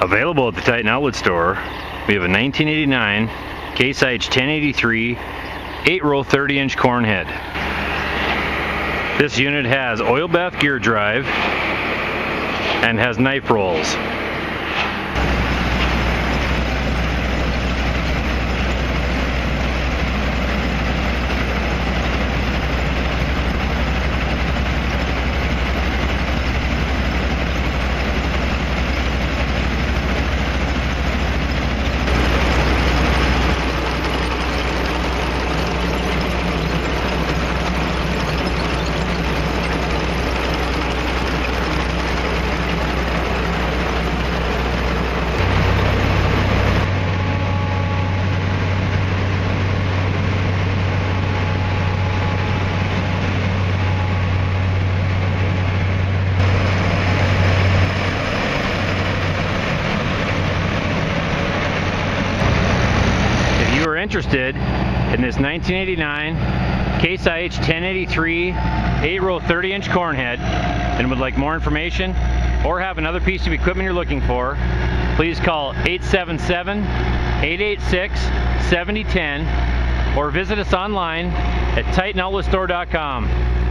Available at the Titan Outlet Store, we have a 1989 Case IH 1083 8-row 30-inch corn head. This unit has oil bath gear drive and has knife rolls. Interested in this 1989 Case IH 1083 8-row 30-inch corn head and would like more information or have another piece of equipment you're looking for, please call 877-886-7010 or visit us online at TitanOutletStore.com.